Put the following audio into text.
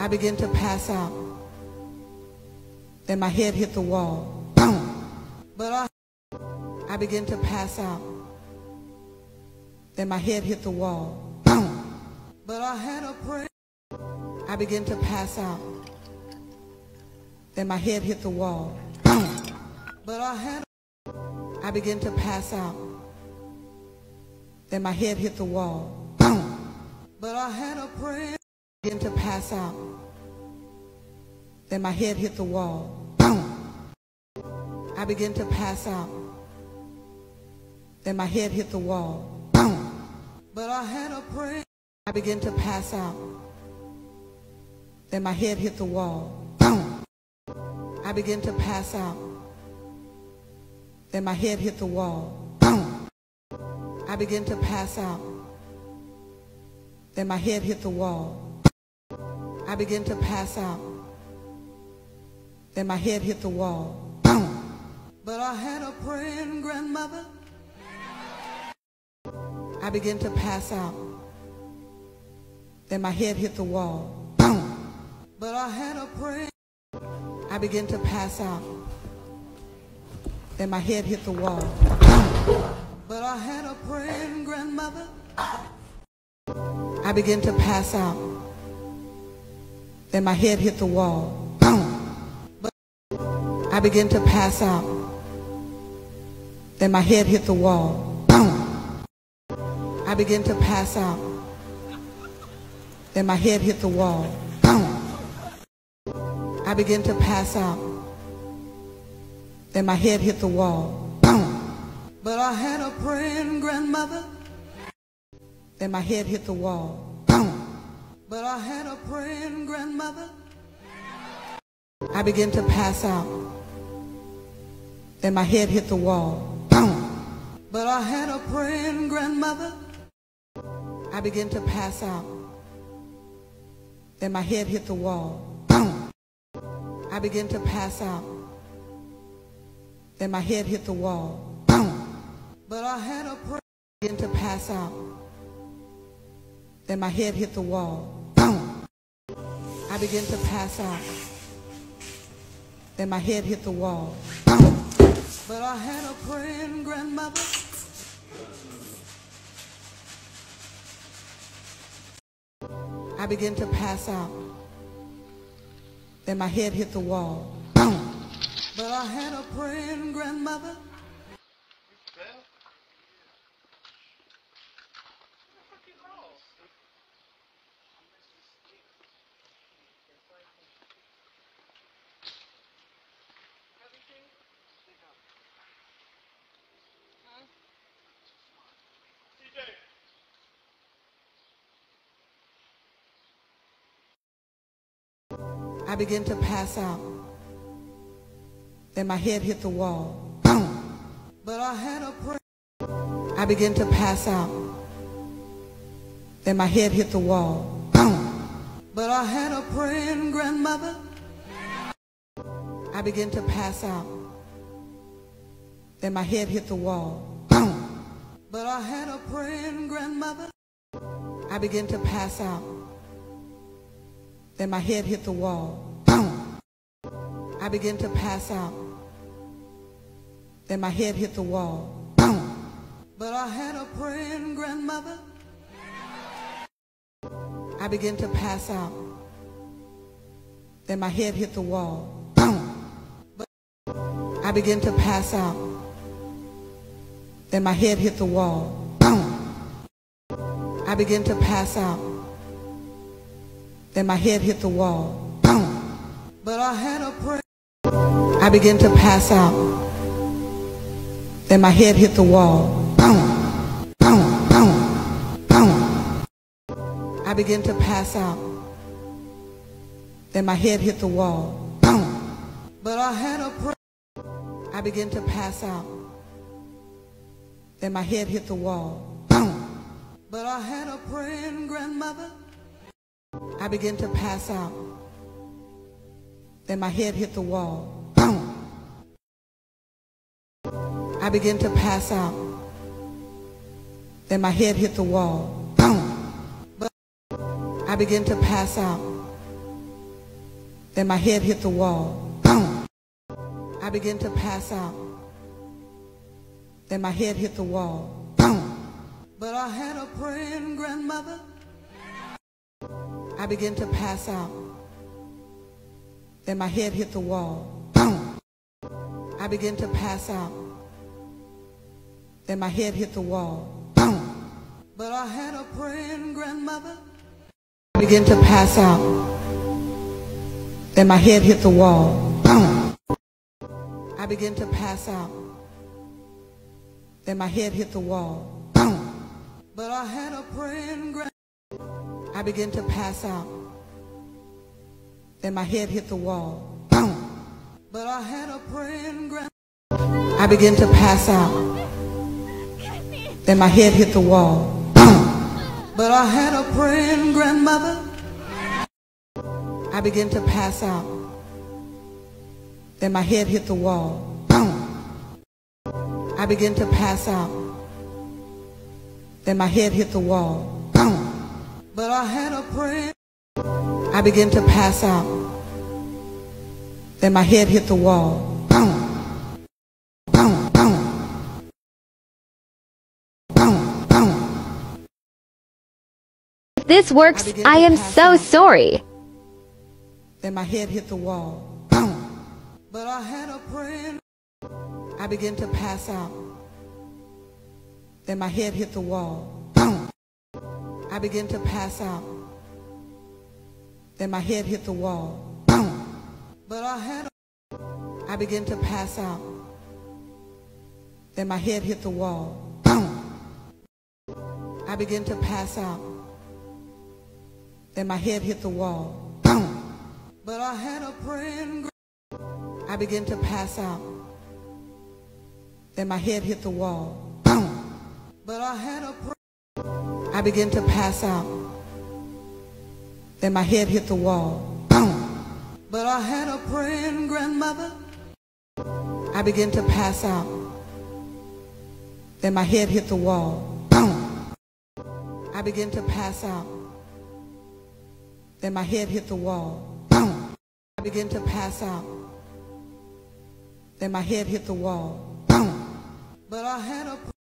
I began to pass out, and my head hit the wall. Boom! But I began to pass out, and my head hit the wall. Boom! But I had a prayer. I began to pass out, and my head hit the wall. Boom! But I had a prayer. I began to pass out, and my head hit the wall. Boom! But I had a prayer. I began to pass out, and my head hit the wall. Boom! I began to pass out, and my head hit the wall. Boom! But I had a prayer. I began to pass out, and my head hit the wall. Boom! I began to pass out, and my head hit the wall. Boom! I began to pass out, and my head hit the wall. I began to pass out, and my head hit the wall. Boom! But I had a praying grandmother. I began to pass out, and my head hit the wall. Boom! But I had a praying. I began to pass out, and my head hit the wall. Boom! But I had a praying grandmother. I began to pass out, and my head hit the wall. Boom! But I began to pass out, and my head hit the wall. Boom! I began to pass out, and my head hit the wall. Boom! I began to pass out, and my head hit the wall. Boom! But I had a praying grandmother, and my head hit the wall. Boom! But I had a praying grandmother. I began to pass out, and my head hit the wall. Boom! But I had a praying grandmother. I began to pass out, and my head hit the wall. Boom! I began to pass out, and my head hit the wall. Boom! But I had a prayer. I began to pass out, and my head hit the wall. Boom! I began to pass out, and my head hit the wall. Boom! But I had a praying grandmother. I began to pass out, and my head hit the wall. Boom! But I had a praying grandmother. I began to pass out, and my head hit the wall. Boom! But I had a prayer. I began to pass out, and my head hit the wall. Boom! But I had a praying grandmother. I began to pass out, and my head hit the wall. Boom! But I had a praying grandmother. I began to pass out, and my head hit the wall. Boom! I began to pass out, and my head hit the wall. Boom! But I had a praying grandmother. I began to pass out, and my head hit the wall. Boom! But I began to pass out, and my head hit the wall. Boom! I began to pass out, and my head hit the wall. Boom! But I had a prayer. I began to pass out, and my head hit the wall. Boom! Boom! Boom! Boom! I began to pass out, and my head hit the wall. Boom! But I had a prayer. I began to pass out, and my head hit the wall. Boom! But I had a praying grandmother. I began to pass out, and my head hit the wall. Boom! I began to pass out, and my head hit the wall. Boom! But I began to pass out, Then my head hit the wall. Boom! I began to pass out. Then my head hit the wall. Boom! But I had a praying grandmother. I began to pass out. Then my head hit the wall. Boom! I began to pass out. Then my head hit the wall. Boom! But I had a praying grandmother. I began to pass out. Then my head hit the wall. Boom! I began to pass out. Then my head hit the wall. Boom! But I had a praying grandmother. I began to pass out. Then my head hit the wall. Boom! But I had a praying grandmother. I began to pass out. Then my head hit the wall. Boom! But I had a praying grandmother. I began to pass out. Then my head hit the wall. Boom! I began to pass out. Then my head hit the wall. Boom! But I had a prayer. I began to pass out. Then my head hit the wall. Boom! Boom! Boom! Boom! Boom! If this works, I am so sorry. Then my head hit the wall. Boom! But I had a prayer. I began to pass out. Then my head hit the wall. Boom! I began to pass out. Then my head hit the wall. Boom! But I had a I began to pass out. Then my head hit the wall. Boom! I began to pass out. Then my head hit the wall. But I had a praying grandmother. I began to pass out. Then my head hit the wall. Boom! But I had a prayer. I began to pass out. Then my head hit the wall. Boom! But I had a praying grandmother. I began to pass out. Then my head hit the wall. Boom! I began to pass out. Then my head hit the wall. I began to pass out. Then my head hit the wall. Boom! But I had a